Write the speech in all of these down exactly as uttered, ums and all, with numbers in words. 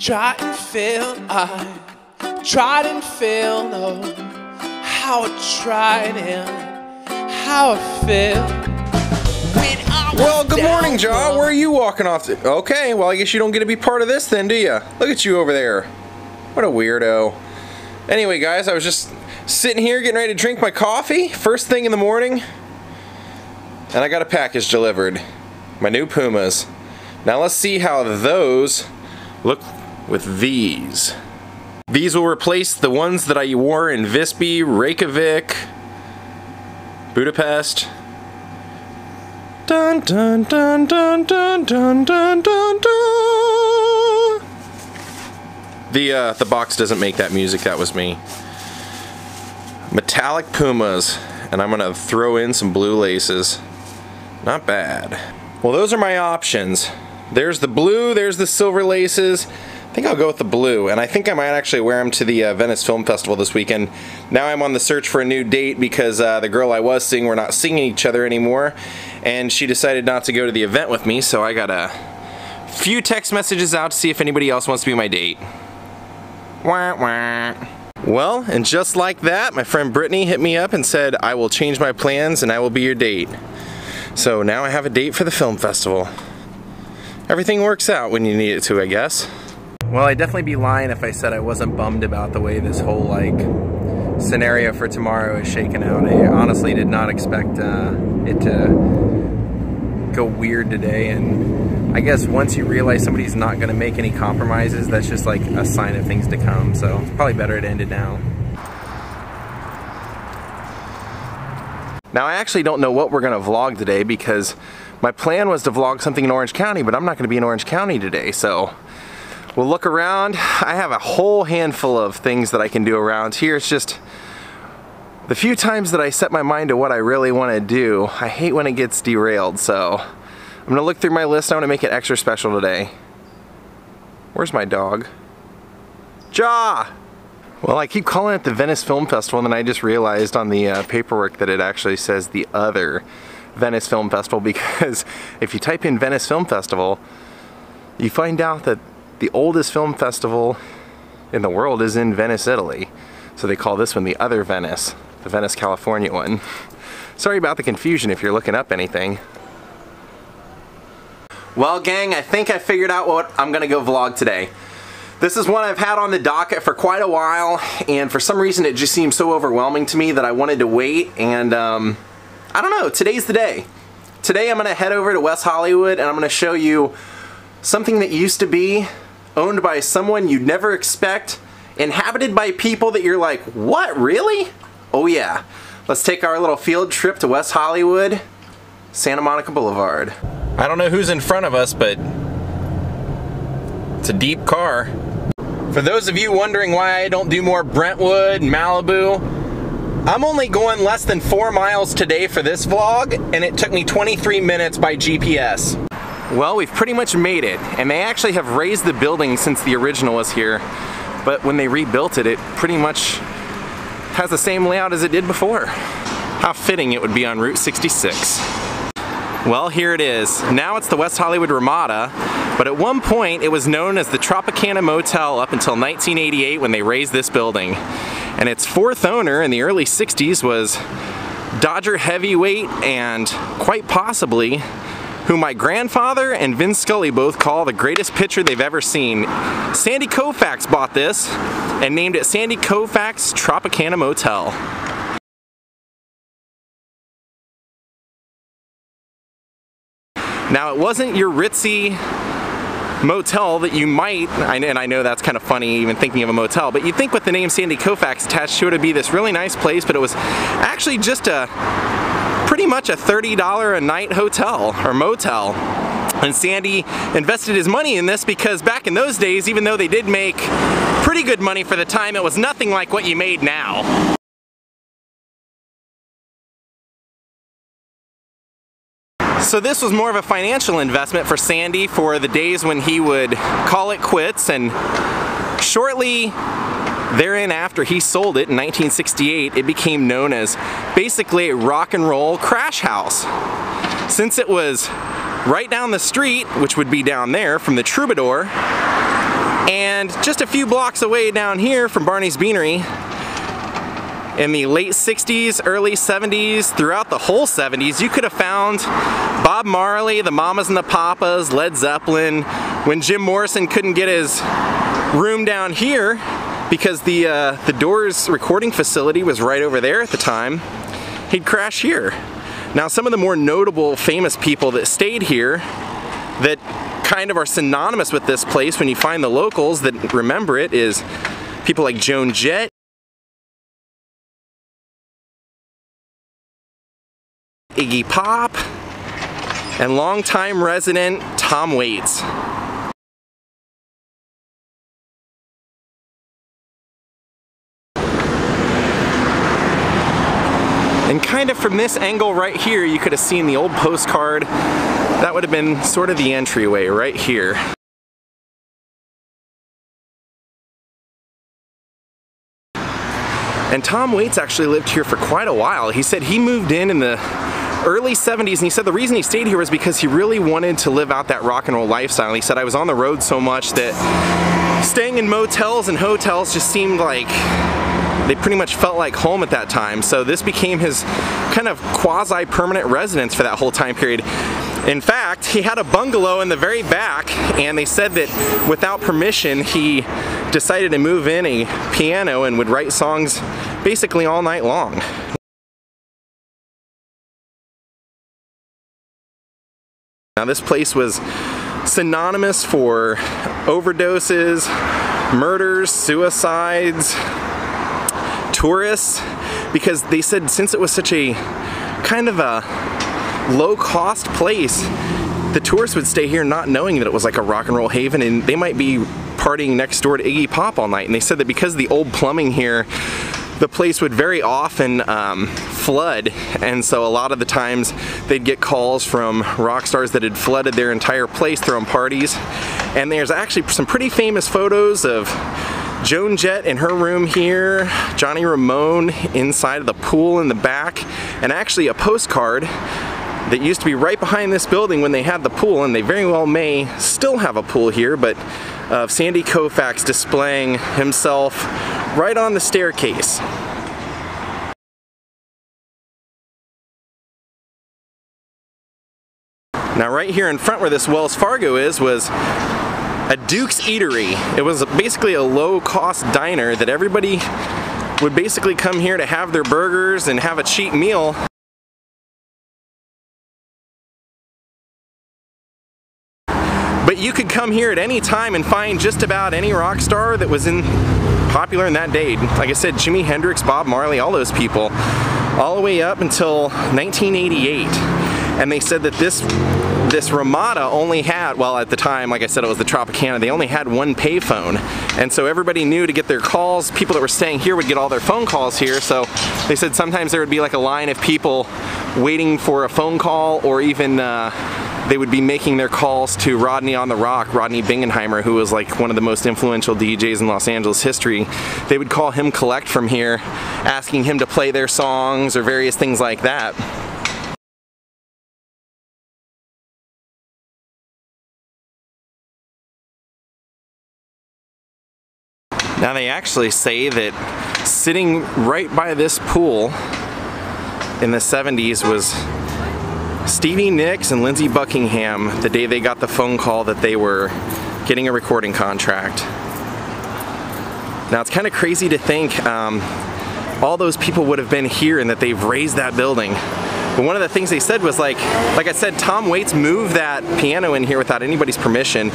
tried and failed, I tried and failed, oh, how I tried and how I failed. Well, good morning, Jaw. Where are you walking off to? Okay, well, I guess you don't get to be part of this then, do you? Look at you over there. What a weirdo. Anyway, guys, I was just sitting here getting ready to drink my coffee first thing in the morning, and I got a package delivered. My new Pumas. Now let's see how those look with these. These will replace the ones that I wore in Visby, Reykjavik, Budapest. Dun, dun, dun, dun, dun, dun, dun, dun, dun. The, uh, the box doesn't make that music, that was me. Metallic Pumas, and I'm gonna throw in some blue laces. Not bad. Well, those are my options. There's the blue, there's the silver laces. I think I'll go with the blue, and I think I might actually wear them to the uh, Venice Film Festival this weekend. Now I'm on the search for a new date because uh, the girl I was seeing, we're not seeing each other anymore, and she decided not to go to the event with me, so I got a few text messages out to see if anybody else wants to be my date. Wah, wah. Well, and just like that, my friend Brittany hit me up and said, I will change my plans and I will be your date. So now I have a date for the film festival. Everything works out when you need it to, I guess. Well, I'd definitely be lying if I said I wasn't bummed about the way this whole, like, scenario for tomorrow is shaken out. I honestly did not expect uh, it to go weird today, and I guess once you realize somebody's not going to make any compromises, that's just, like, a sign of things to come, so it's probably better to end it now. Now, I actually don't know what we're going to vlog today because my plan was to vlog something in Orange County, but I'm not going to be in Orange County today, so... We'll look around. I have a whole handful of things that I can do around here. It's just the few times that I set my mind to what I really want to do, I hate when it gets derailed, so I'm gonna look through my list. I want to make it extra special today. Where's my dog? Ja! Well, I keep calling it the Venice Film Festival, and then I just realized on the uh, paperwork that it actually says the other Venice Film Festival, because if you type in Venice Film Festival, you find out that the oldest film festival in the world is in Venice, Italy. So they call this one the other Venice, the Venice, California one. Sorry about the confusion if you're looking up anything. Well, gang, I think I figured out what I'm gonna go vlog today. This is one I've had on the docket for quite a while, and for some reason it just seemed so overwhelming to me that I wanted to wait, and um, I don't know, today's the day. Today I'm gonna head over to West Hollywood and I'm gonna show you something that used to be owned by someone you'd never expect, inhabited by people that you're like, what, really? Oh yeah. Let's take our little field trip to West Hollywood, Santa Monica Boulevard. I don't know who's in front of us, but it's a deep car. For those of you wondering why I don't do more Brentwood and Malibu, I'm only going less than four miles today for this vlog, and it took me twenty-three minutes by G P S. Well, we've pretty much made it, and they actually have raised the building since the original was here, but when they rebuilt it, it pretty much has the same layout as it did before. How fitting it would be on Route sixty-six. Well, here it is. Now it's the West Hollywood Ramada, but at one point it was known as the Tropicana Motel up until nineteen eighty-eight when they raised this building. And its fourth owner in the early sixties was Dodger heavyweight and quite possibly who my grandfather and Vin Scully both call the greatest pitcher they've ever seen. Sandy Koufax bought this and named it Sandy Koufax Tropicana Motel. Now, it wasn't your ritzy motel that you might, and I know that's kind of funny even thinking of a motel, but you'd think with the name Sandy Koufax attached to it, it'd be this really nice place, but it was actually just a pretty much a thirty dollar a night hotel or motel. And Sandy invested his money in this because back in those days, even though they did make pretty good money for the time, it was nothing like what you made now. So this was more of a financial investment for Sandy for the days when he would call it quits, and shortly therein after he sold it in nineteen sixty-eight, it became known as basically a rock and roll crash house. Since it was right down the street, which would be down there, from the Troubadour, And just a few blocks away down here from Barney's Beanery, in the late sixties, early seventies, throughout the whole seventies, you could have found Bob Marley, the Mamas and the Papas, Led Zeppelin. When Jim Morrison couldn't get his room down here because the, uh, the Doors recording facility was right over there at the time, he'd crash here. Now, some of the more notable famous people that stayed here that kind of are synonymous with this place when you find the locals that remember it is people like Joan Jett, Iggy Pop, and longtime resident Tom Waits. And kind of from this angle right here, you could have seen the old postcard. That would have been sort of the entryway right here. And Tom Waits actually lived here for quite a while. He said he moved in in the early seventies, and he said the reason he stayed here was because he really wanted to live out that rock and roll lifestyle. He said, I was on the road so much that staying in motels and hotels just seemed like they pretty much felt like home at that time, so this became his kind of quasi-permanent residence for that whole time period. In fact, he had a bungalow in the very back, and they said that without permission, he decided to move in a piano and would write songs basically all night long. Now, this place was synonymous for overdoses, murders, suicides, tourists, because they said since it was such a kind of a low-cost place, the tourists would stay here not knowing that it was like a rock and roll haven, and they might be partying next door to Iggy Pop all night. And they said that because of the old plumbing here, the place would very often um, flood, and so a lot of the times they'd get calls from rock stars that had flooded their entire place throwing parties. And there's actually some pretty famous photos of Joan Jett in her room here, Johnny Ramone inside of the pool in the back, and actually a postcard that used to be right behind this building when they had the pool, and they very well may still have a pool here, but of Sandy Koufax displaying himself right on the staircase. Now right here in front where this Wells Fargo is was a Duke's Eatery. It was basically a low-cost diner that everybody would basically come here to have their burgers and have a cheap meal. But you could come here at any time and find just about any rock star that was in popular in that day. Like I said, Jimi Hendrix, Bob Marley, all those people, all the way up until nineteen eighty-eight. And they said that this This Ramada only had, well at the time, like I said, it was the Tropicana, they only had one payphone. And so everybody knew to get their calls, people that were staying here would get all their phone calls here, so they said sometimes there would be like a line of people waiting for a phone call, or even uh, they would be making their calls to Rodney on the Rock, Rodney Bingenheimer, who was like one of the most influential D Js in Los Angeles history. They would call him collect from here, asking him to play their songs or various things like that. Now they actually say that sitting right by this pool in the seventies was Stevie Nicks and Lindsey Buckingham the day they got the phone call that they were getting a recording contract. Now it's kind of crazy to think um, all those people would have been here and that they've raised that building. But one of the things they said was like, like I said, Tom Waits moved that piano in here without anybody's permission,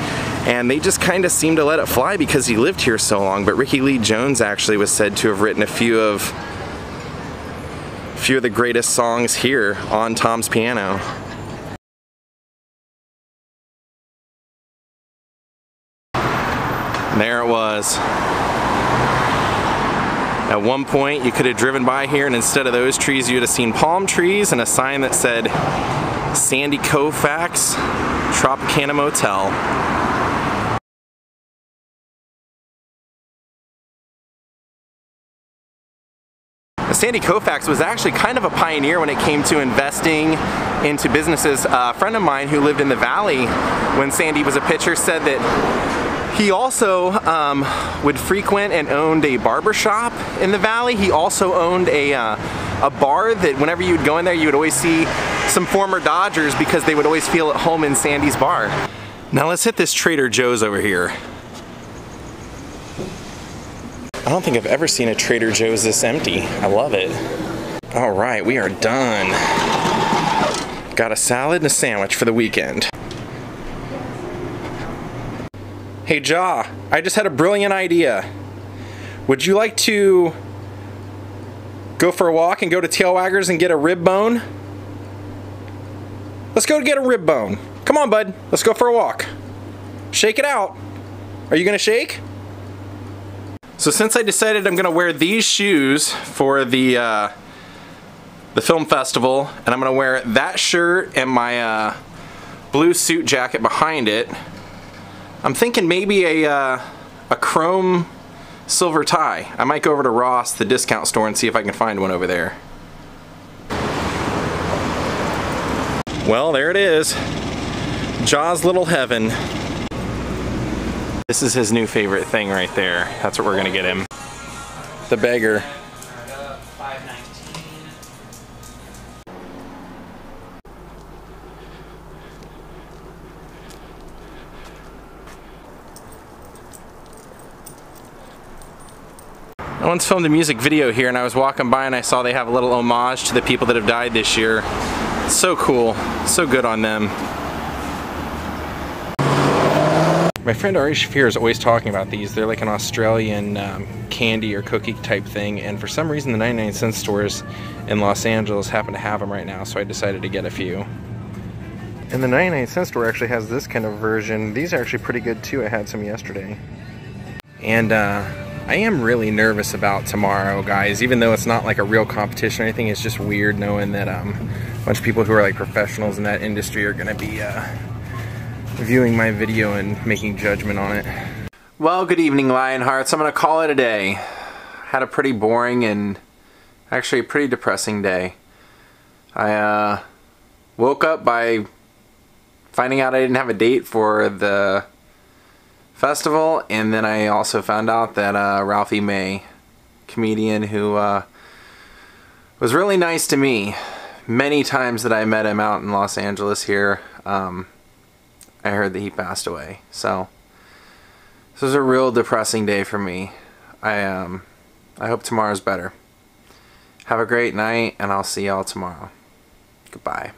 and they just kind of seemed to let it fly because he lived here so long. But Ricky Lee Jones actually was said to have written a few of, a few of the greatest songs here on Tom's piano. And there it was. At one point, you could have driven by here, and instead of those trees, you'd have seen palm trees and a sign that said Sandy Koufax, Tropicana Motel. Sandy Koufax was actually kind of a pioneer when it came to investing into businesses. Uh, a friend of mine who lived in the valley when Sandy was a pitcher said that He also um, would frequent and owned a barber shop in the valley. He also owned a, uh, a bar that whenever you'd go in there, you would always see some former Dodgers because they would always feel at home in Sandy's bar. Now let's hit this Trader Joe's over here. I don't think I've ever seen a Trader Joe's this empty. I love it. All right, we are done. Got a salad and a sandwich for the weekend. Hey Ja, I just had a brilliant idea. Would you like to go for a walk and go to Tail Waggers and get a rib bone? Let's go get a rib bone. Come on, bud. Let's go for a walk. Shake it out. Are you gonna shake? So since I decided I'm gonna wear these shoes for the uh, the film festival, and I'm gonna wear that shirt and my uh, blue suit jacket behind it, I'm thinking maybe a uh, a chrome silver tie. I might go over to Ross, the discount store, and see if I can find one over there. Well, there it is. Jaws' Little Heaven. This is his new favorite thing right there. That's what we're gonna get him. The beggar. I once filmed a music video here and I was walking by and I saw they have a little homage to the people that have died this year. It's so cool. So good on them. My friend Ari Shaffir is always talking about these. They're like an Australian um, candy or cookie type thing, and for some reason the ninety-nine cent stores in Los Angeles happen to have them right now, so I decided to get a few. And the ninety-nine cent store actually has this kind of version. These are actually pretty good too. I had some yesterday. And uh, I am really nervous about tomorrow, guys, even though it's not like a real competition or anything. It's just weird knowing that um, a bunch of people who are like professionals in that industry are gonna be uh, viewing my video and making judgment on it. Well, good evening, Lionhearts. I'm gonna call it a day. Had a pretty boring and actually a pretty depressing day. I uh, woke up by finding out I didn't have a date for the festival, and then I also found out that uh, Ralphie May, comedian who uh, was really nice to me many times that I met him out in Los Angeles here, um, I heard that he passed away. So this was a real depressing day for me. I um I hope tomorrow's better. Have a great night, and I'll see y'all tomorrow. Goodbye.